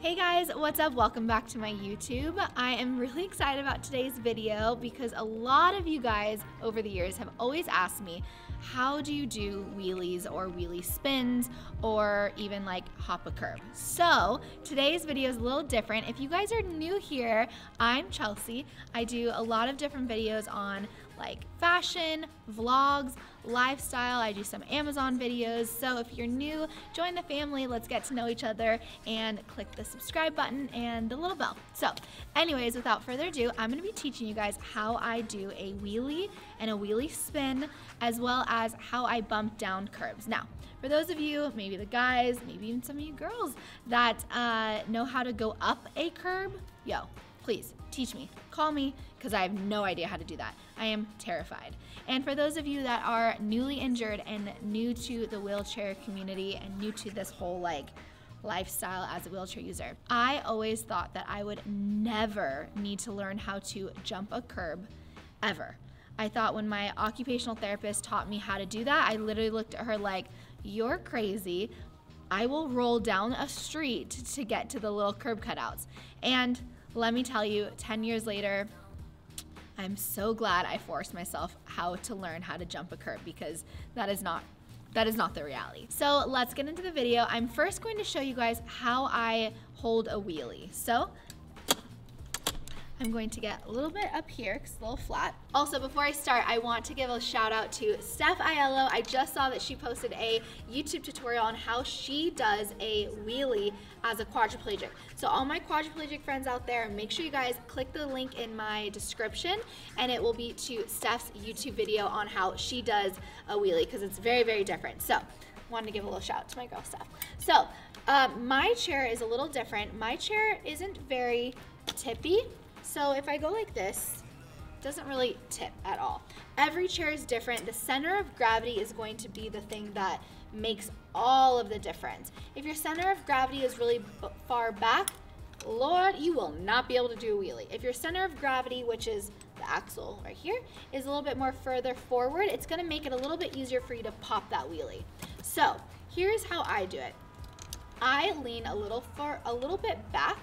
Hey guys, what's up? Welcome back to my YouTube. I am really excited about today's video because a lot of you guys over the years have always asked me, how do you do wheelies or wheelie spins or even like hop a curb? So today's video is a little different. If you guys are new here, I'm Chelsea. I do a lot of different videos on like fashion, vlogs, lifestyle. I do some Amazon videos. So if you're new, join the family. Let's get to know each other and click the subscribe button and the little bell. So anyways, without further ado, I'm gonna be teaching you guys how I do a wheelie and a wheelie spin, as well as how I bump down curbs. Now, for those of you, maybe the guys, maybe even some of you girls that know how to go up a curb, yo, please teach me, call me, because I have no idea how to do that. I am terrified. And for those of you that are newly injured and new to the wheelchair community and new to this whole like lifestyle as a wheelchair user, I always thought that I would never need to learn how to jump a curb ever. I thought when my occupational therapist taught me how to do that, I literally looked at her like, you're crazy. I will roll down a street to get to the little curb cutouts. And let me tell you, 10 years later, I'm so glad I forced myself how to learn how to jump a curb, because that is not the reality. So let's get into the video. I'm first going to show you guys how I hold a wheelie. So I'm going to get a little bit up here because it's a little flat. Also, before I start, I want to give a shout out to Steph Aiello. I just saw that she posted a YouTube tutorial on how she does a wheelie as a quadriplegic. So all my quadriplegic friends out there, make sure you guys click the link in my description and it will be to Steph's YouTube video on how she does a wheelie, because it's very, very different. So wanted to give a little shout out to my girl Steph. So my chair is a little different. My chair isn't very tippy. So if I go like this, it doesn't really tip at all. Every chair is different. The center of gravity is going to be the thing that makes all of the difference. If your center of gravity is really far back, Lord, you will not be able to do a wheelie. If your center of gravity, which is the axle right here, is a little bit more further forward, it's gonna make it a little bit easier for you to pop that wheelie. So here's how I do it. I lean a little bit back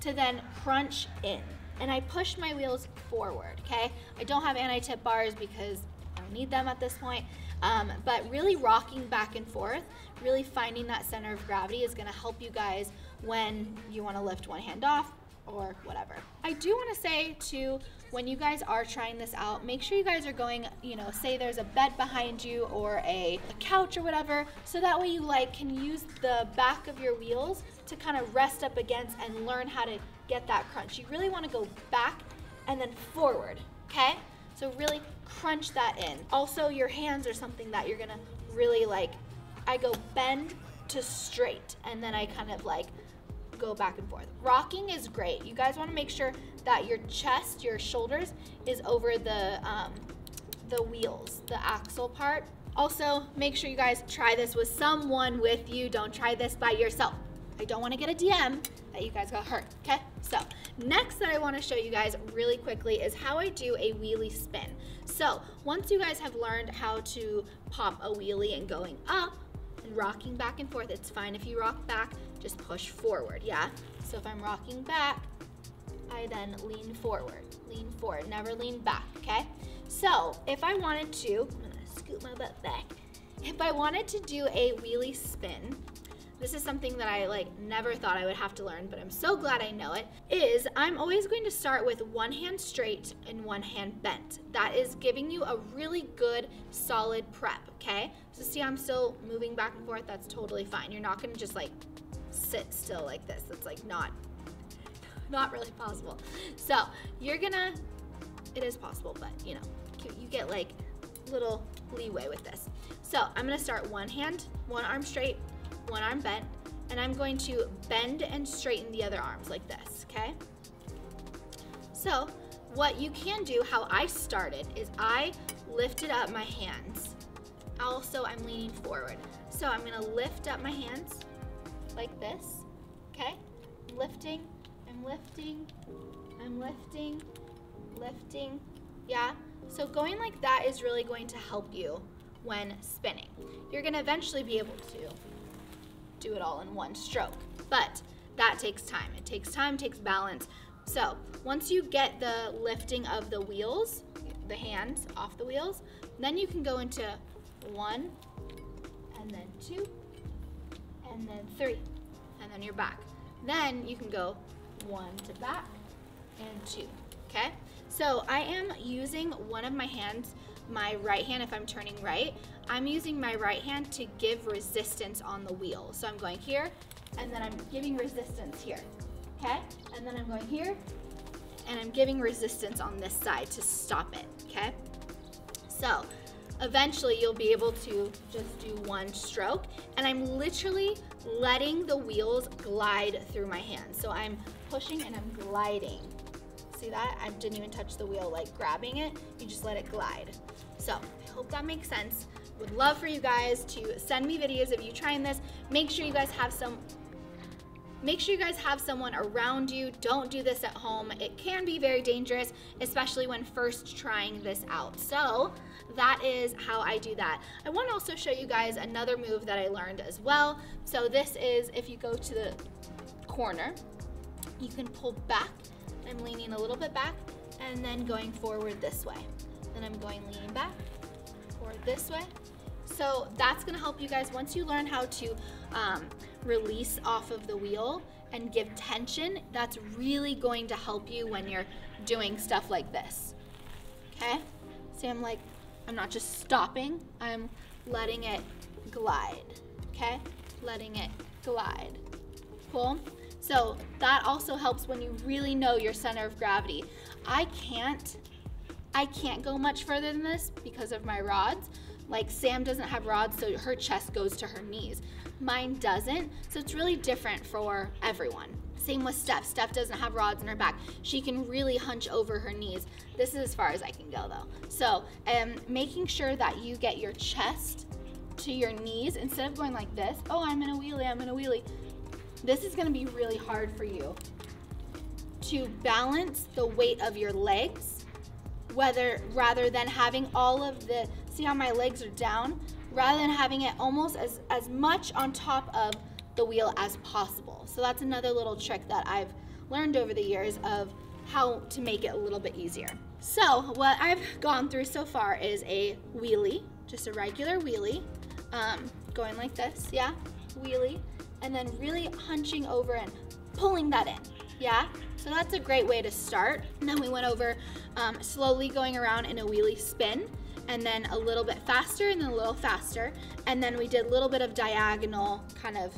to then crunch in. And I push my wheels forward, okay? I don't have anti-tip bars because I don't need them at this point, but really rocking back and forth, really finding that center of gravity is gonna help you guys when you wanna lift one hand off or whatever. I do wanna say too, when you guys are trying this out, make sure you guys are going, you know, say there's a bed behind you or a couch or whatever, so that way you like can use the back of your wheels to kind of rest up against and learn how to get that crunch. You really want to go back and then forward, okay? So really crunch that in. Also, your hands are something that you're gonna really like, I go bend to straight and then I kind of like go back and forth. Rocking is great. You guys want to make sure that your chest, your shoulders is over the wheels, the axle part. Also, make sure you guys try this with someone with you. Don't try this by yourself. I don't want to get a DM that you guys got hurt, okay? So next that I want to show you guys really quickly is how I do a wheelie spin. So once you guys have learned how to pop a wheelie and going up and rocking back and forth, it's fine if you rock back, just push forward, yeah? So if I'm rocking back, I then lean forward, never lean back, okay? So if I wanted to, I'm gonna scoot my butt back. If I wanted to do a wheelie spin, this is something that I like never thought I would have to learn, but I'm so glad I know it, is I'm always going to start with one hand straight and one hand bent. That is giving you a really good, solid prep, okay? So see, I'm still moving back and forth, that's totally fine. You're not gonna just like sit still like this. That's like not really possible. So you're gonna, it is possible, but you know, you get like little leeway with this. So I'm gonna start one hand, one arm straight, one arm bent, and I'm going to bend and straighten the other arms like this, okay? So what you can do, how I started, is I lifted up my hands. Also, I'm leaning forward. So I'm gonna lift up my hands like this, okay? Lifting, I'm lifting, I'm lifting, lifting, yeah? So going like that is really going to help you when spinning. You're gonna eventually be able to do it all in one stroke, but that takes time. It takes time, takes balance. So once you get the lifting of the wheels, the hands off the wheels, then you can go into one, and then two, and then three, and then you're back. Then you can go one to back and two, okay? So I am using one of my hands, my right hand, if I'm turning right, I'm using my right hand to give resistance on the wheel. So I'm going here, and then I'm giving resistance here, okay? And then I'm going here, and I'm giving resistance on this side to stop it, okay? So eventually you'll be able to just do one stroke, and I'm literally letting the wheels glide through my hands. So I'm pushing and I'm gliding. See that? I didn't even touch the wheel, like grabbing it. You just let it glide. So I hope that makes sense. Would love for you guys to send me videos of you trying this. Make sure you guys have someone around you. Don't do this at home. It can be very dangerous, especially when first trying this out. So that is how I do that. I want to also show you guys another move that I learned as well. So this is, if you go to the corner, you can pull back. I'm leaning a little bit back and then going forward this way. Then I'm going leaning back or this way. So that's gonna help you guys once you learn how to release off of the wheel and give tension. That's really going to help you when you're doing stuff like this, okay? See, I'm not just stopping, I'm letting it glide, okay? Letting it glide, cool? So that also helps when you really know your center of gravity. I can't go much further than this because of my rods. Like Sam doesn't have rods, so her chest goes to her knees. Mine doesn't, so it's really different for everyone. Same with Steph. Steph doesn't have rods in her back. She can really hunch over her knees. This is as far as I can go though. So making sure that you get your chest to your knees instead of going like this. Oh, I'm in a wheelie. This is gonna be really hard for you to balance the weight of your legs rather than having all of the, see how my legs are down? Rather than having it almost as much on top of the wheel as possible. So that's another little trick that I've learned over the years of how to make it a little bit easier. So what I've gone through so far is a wheelie, just a regular wheelie, going like this, yeah, wheelie. And then really hunching over and pulling that in, yeah? So that's a great way to start. And then we went over slowly going around in a wheelie spin, and then a little bit faster, and then a little faster, and then we did a little bit of diagonal kind of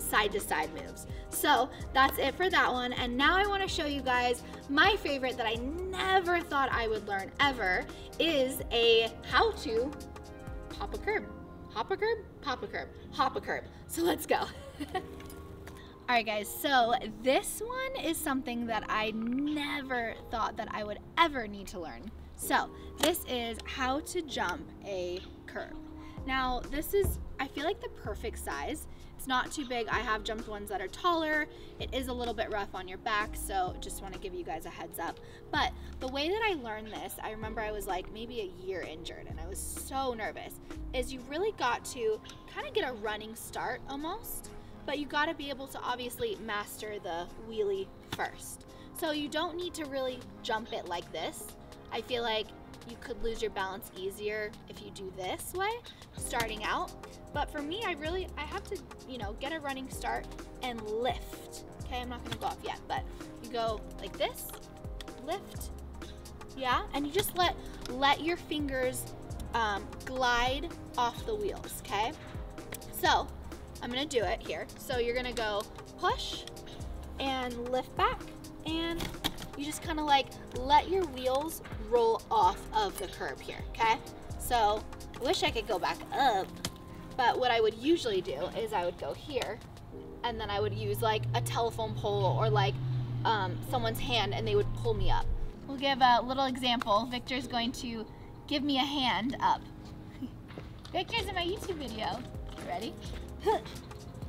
side-to-side moves. So that's it for that one, and now I wanna show you guys my favorite that I never thought I would learn ever is a how to pop a curb. Hop a curb, pop a curb, hop a curb. So let's go. All right guys, so this one is something that I never thought that I would ever need to learn. So this is how to jump a curb. Now this is, I feel like the perfect size. It's not too big. I have jumped ones that are taller. It is a little bit rough on your back, so just wanna give you guys a heads up. But the way that I learned this, I remember I was like maybe a year injured and I was so nervous, is you really got to kind of get a running start almost, but you gotta be able to obviously master the wheelie first. So you don't need to really jump it like this. I feel like you could lose your balance easier if you do this way, starting out. But for me, I have to, you know, get a running start and lift. Okay, I'm not gonna go up yet, but you go like this, lift, yeah? And you just let your fingers glide off the wheels, okay? So, I'm gonna do it here. So you're gonna go push and lift back, and you just kinda like let your wheels roll off of the curb here, okay? So I wish I could go back up, but what I would usually do is I would go here and then I would use like a telephone pole or like someone's hand and they would pull me up. We'll give a little example. Victor's going to give me a hand up. Victor's in my YouTube video. Ready?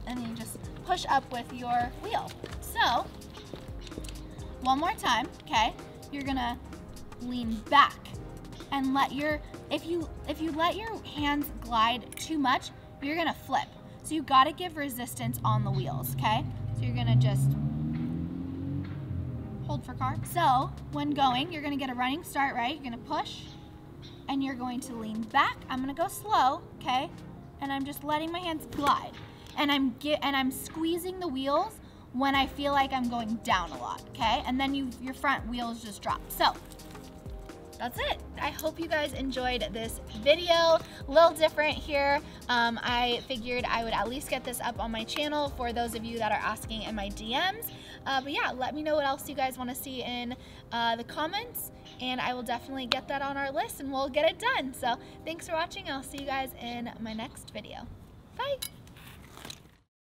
And then you just push up with your wheel. So, one more time, okay? You're gonna lean back and let your, if you let your hands glide too much, you're gonna flip. So you gotta give resistance on the wheels, okay? So you're gonna just hold for car. So when going, you're gonna get a running start, right? You're gonna push and you're going to lean back. I'm gonna go slow, okay? And I'm just letting my hands glide. And I'm squeezing the wheels when I feel like I'm going down a lot, okay? And then your front wheels just drop. So that's it. I hope you guys enjoyed this video. A little different here. I figured I would at least get this up on my channel for those of you that are asking in my DMs. But yeah, let me know what else you guys want to see in the comments, and I will definitely get that on our list and we'll get it done. So thanks for watching. I'll see you guys in my next video. Bye.